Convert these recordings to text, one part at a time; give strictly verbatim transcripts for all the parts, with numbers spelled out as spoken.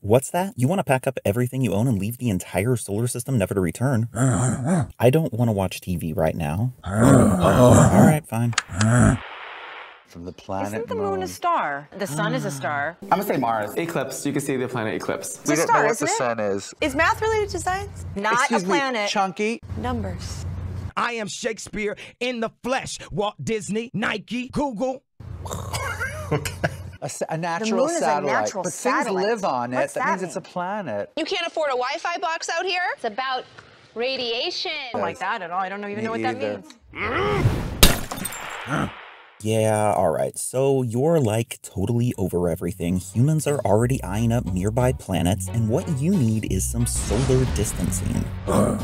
What's that? You want to pack up everything you own and leave the entire solar system never to return? I don't want to watch T V right now. All right, fine. From the planet Isn't the moon, moon a star? The sun is a star. I'm gonna say Mars. Eclipse. You can see the planet eclipse. It's we a don't star, know what the it? sun is. Is math related to science? Not Excuse a planet. Me, chunky. Numbers. I am Shakespeare in the flesh. Walt Disney, Nike, Google. Okay. A, a natural the moon satellite. Is a natural but satellite. Things live on it. What's that that means mean? It's a planet. You can't afford a Wi-Fi box out here. It's about radiation. I don't like that at all. I don't even me know what either. that means. Yeah, alright, so you're like totally over everything. Humans are already eyeing up nearby planets, and what you need is some solar distancing.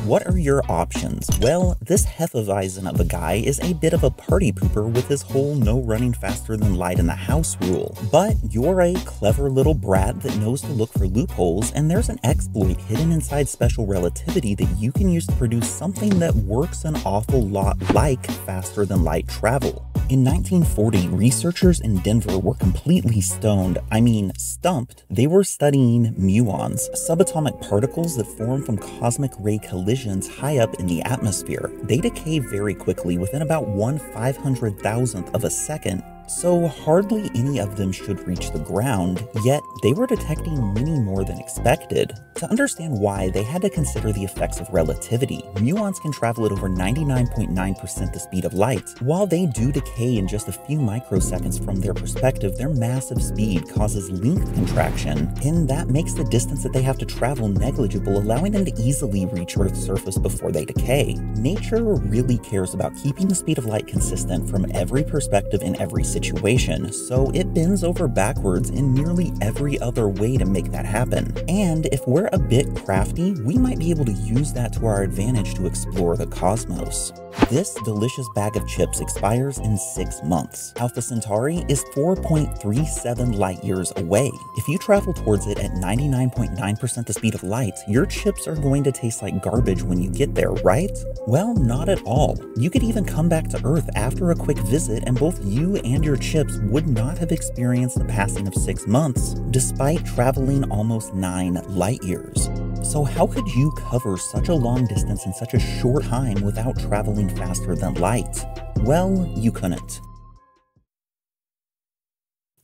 What are your options? Well, this Hefeweizen of a guy is a bit of a party pooper with his whole no running faster than light in the house rule. But you're a clever little brat that knows to look for loopholes, and there's an exploit hidden inside special relativity that you can use to produce something that works an awful lot like faster than light travel. In nineteen forty, researchers in Denver were completely stoned, I mean stumped. They were studying muons, subatomic particles that form from cosmic ray collisions high up in the atmosphere. They decay very quickly, within about one five hundred thousandth of a second, so hardly any of them should reach the ground, yet they were detecting many more than expected. To understand why, they had to consider the effects of relativity. Muons can travel at over ninety-nine point nine percent the speed of light. While they do decay in just a few microseconds from their perspective, their massive speed causes length contraction, and that makes the distance that they have to travel negligible, allowing them to easily reach Earth's surface before they decay. Nature really cares about keeping the speed of light consistent from every perspective in every situation, so it bends over backwards in nearly every other way to make that happen. And if we're a bit crafty, we might be able to use that to our advantage to explore the cosmos. This delicious bag of chips expires in six months. Alpha Centauri is four point three seven light years away. If you travel towards it at ninety-nine point nine percent the speed of light, your chips are going to taste like garbage when you get there, right? Well, not at all. You could even come back to Earth after a quick visit and both you and your chips would not have experienced the passing of six months, despite traveling almost nine light years. So how could you cover such a long distance in such a short time without traveling faster than light? Well, you couldn't.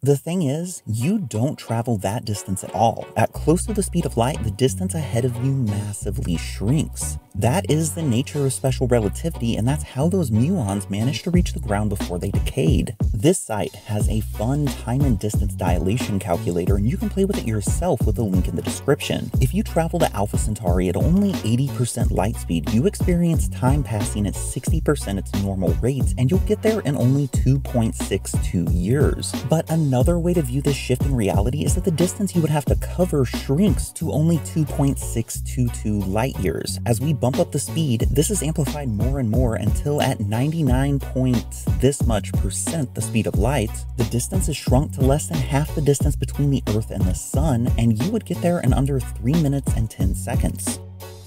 The thing is, you don't travel that distance at all. At close to the speed of light, the distance ahead of you massively shrinks. That is the nature of special relativity, and that's how those muons managed to reach the ground before they decayed. This site has a fun time and distance dilation calculator, and you can play with it yourself with a link in the description. If you travel to Alpha Centauri at only eighty percent light speed, you experience time passing at sixty percent its normal rate, and you'll get there in only two point six two years. But another way to view this shift in reality is that the distance you would have to cover shrinks to only two point six two two light years. As we bump up the speed, this is amplified more and more until at ninety-nine point this much percent the speed of light, the distance is shrunk to less than half the distance between the Earth and the Sun, and you would get there in under three minutes and ten seconds.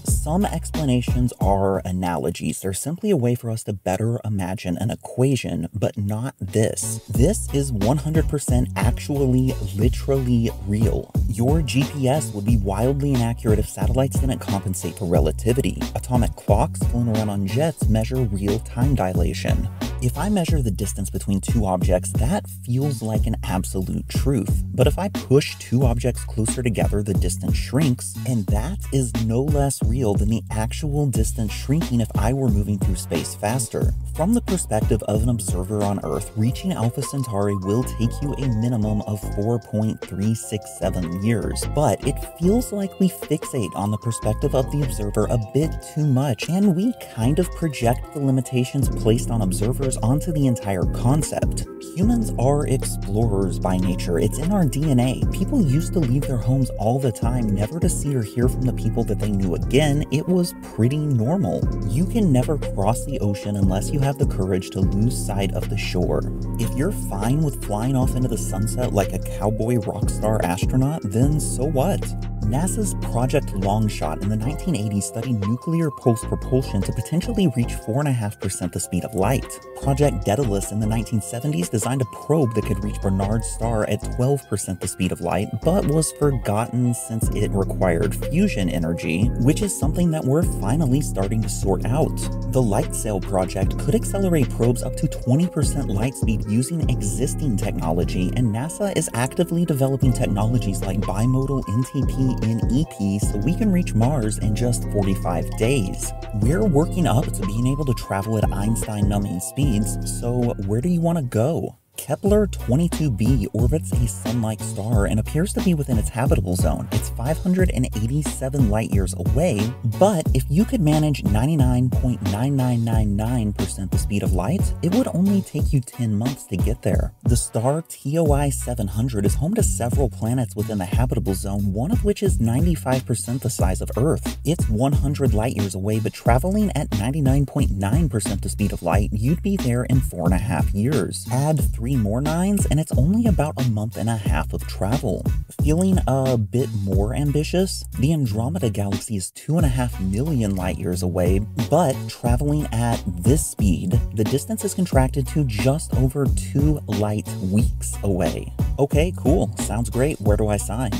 Some explanations are analogies. They're simply a way for us to better imagine an equation, but not this. This is one hundred percent actually, literally real. Your G P S would be wildly inaccurate if satellites didn't compensate for relativity. Atomic clocks flown around on jets measure real time dilation. If I measure the distance between two objects, that feels like an absolute truth. But if I push two objects closer together, the distance shrinks, and that is no less real than the actual distance shrinking if I were moving through space faster. From the perspective of an observer on Earth, reaching Alpha Centauri will take you a minimum of four point three six seven years, but it feels like we fixate on the perspective of the observer a bit too much, and we kind of project the limitations placed on observers onto the entire concept. Humans are explorers by nature. It's in our D N A. People used to leave their homes all the time, never to see or hear from the people that they knew again. It was pretty normal. You can never cross the ocean unless you have the courage to lose sight of the shore. If you're fine with flying off into the sunset like a cowboy rock star astronaut, then so what? NASA's Project Longshot in the nineteen eighties studied nuclear pulse propulsion to potentially reach four point five percent the speed of light. Project Daedalus in the nineteen seventies designed a probe that could reach Barnard's Star at twelve percent the speed of light, but was forgotten since it required fusion energy, which is something that we're finally starting to sort out. The LightSail project could accelerate probes up to twenty percent light speed using existing technology, and NASA is actively developing technologies like bimodal N T P and E P so we can reach Mars in just forty-five days. We're working up to being able to travel at Einstein-numbing speeds, so where do you want to go? Kepler twenty-two b orbits a sun-like star and appears to be within its habitable zone. It's five hundred eighty-seven light-years away, but if you could manage ninety-nine point nine nine nine nine percent the speed of light, it would only take you ten months to get there. The star T O I seven hundred is home to several planets within the habitable zone, one of which is ninety-five percent the size of Earth. It's one hundred light-years away, but traveling at ninety-nine point nine percent the speed of light, you'd be there in four and a half years. Add three Three more nines, and it's only about a month and a half of travel. Feeling a bit more ambitious? The Andromeda galaxy is two and a half million light years away, but traveling at this speed, the distance is contracted to just over two light weeks away. Okay, cool. Sounds great. Where do I sign?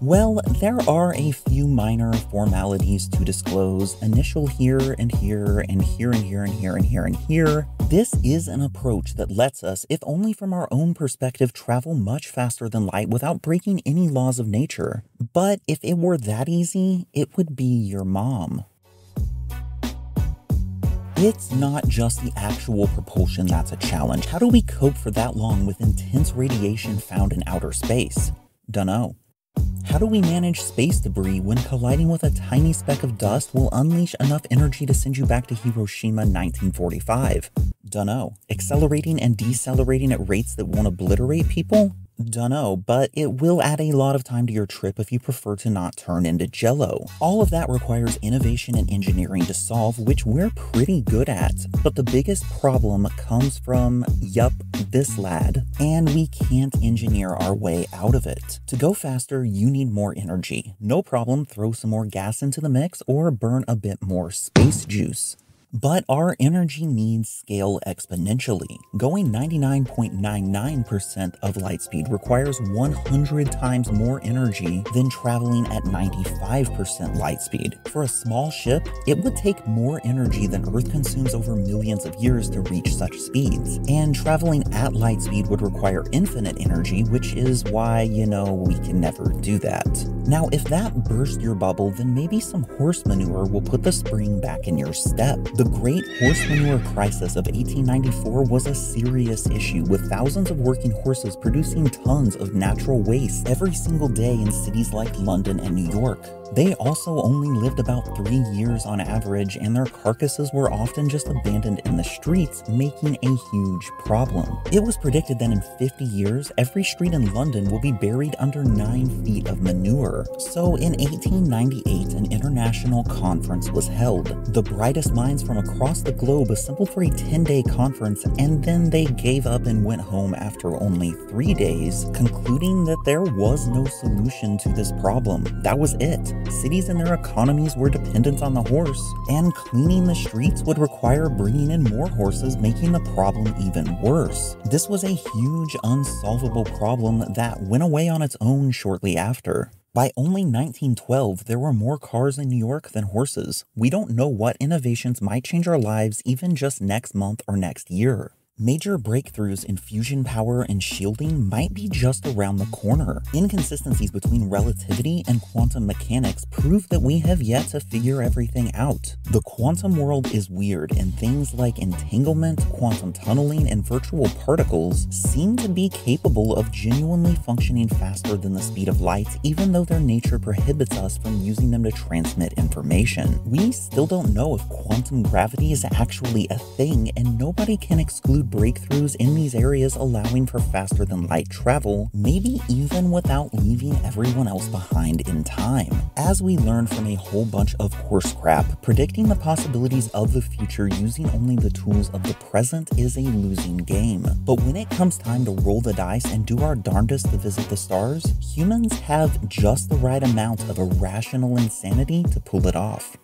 Well, there are a few minor formalities to disclose. Initial here and here and here and here and here and here and here. This is an approach that lets us, if only from our own perspective, travel much faster than light without breaking any laws of nature. But if it were that easy, it would be your mom. It's not just the actual propulsion that's a challenge. How do we cope for that long with intense radiation found in outer space? Dunno. How do we manage space debris when colliding with a tiny speck of dust will unleash enough energy to send you back to Hiroshima nineteen forty-five? Dunno. Accelerating and decelerating at rates that won't obliterate people? Dunno, but it will add a lot of time to your trip if you prefer to not turn into jello. All of that requires innovation and engineering to solve, which we're pretty good at. But the biggest problem comes from, yup, this lad, and we can't engineer our way out of it. To go faster, you need more energy. No problem, throw some more gas into the mix or burn a bit more space juice. But our energy needs scale exponentially. Going ninety-nine point nine nine percent of light speed requires one hundred times more energy than traveling at ninety-five percent light speed. For a small ship, it would take more energy than Earth consumes over millions of years to reach such speeds. And traveling at light speed would require infinite energy, which is why, you know, we can never do that. Now, if that burst your bubble, then maybe some horse manure will put the spring back in your step. The Great Horse Manure Crisis of eighteen ninety-four was a serious issue, with thousands of working horses producing tons of natural waste every single day in cities like London and New York. They also only lived about three years on average, and their carcasses were often just abandoned in the streets, making a huge problem. It was predicted that in fifty years, every street in London will be buried under nine feet of manure. So in eighteen ninety-eight, an international conference was held. The brightest minds from across the globe assembled for a ten-day conference, and then they gave up and went home after only three days, concluding that there was no solution to this problem. That was it. Cities and their economies were dependent on the horse, and cleaning the streets would require bringing in more horses, making the problem even worse. This was a huge, unsolvable problem that went away on its own shortly after. By only nineteen twelve, there were more cars in New York than horses. We don't know what innovations might change our lives even just next month or next year. Major breakthroughs in fusion power and shielding might be just around the corner. Inconsistencies between relativity and quantum mechanics prove that we have yet to figure everything out. The quantum world is weird, and things like entanglement, quantum tunneling, and virtual particles seem to be capable of genuinely functioning faster than the speed of light, even though their nature prohibits us from using them to transmit information. We still don't know if quantum gravity is actually a thing, and nobody can exclude breakthroughs in these areas, allowing for faster than light travel, maybe even without leaving everyone else behind in time. As we learned from a whole bunch of horse crap, predicting the possibilities of the future using only the tools of the present is a losing game. But when it comes time to roll the dice and do our darndest to visit the stars, humans have just the right amount of irrational insanity to pull it off.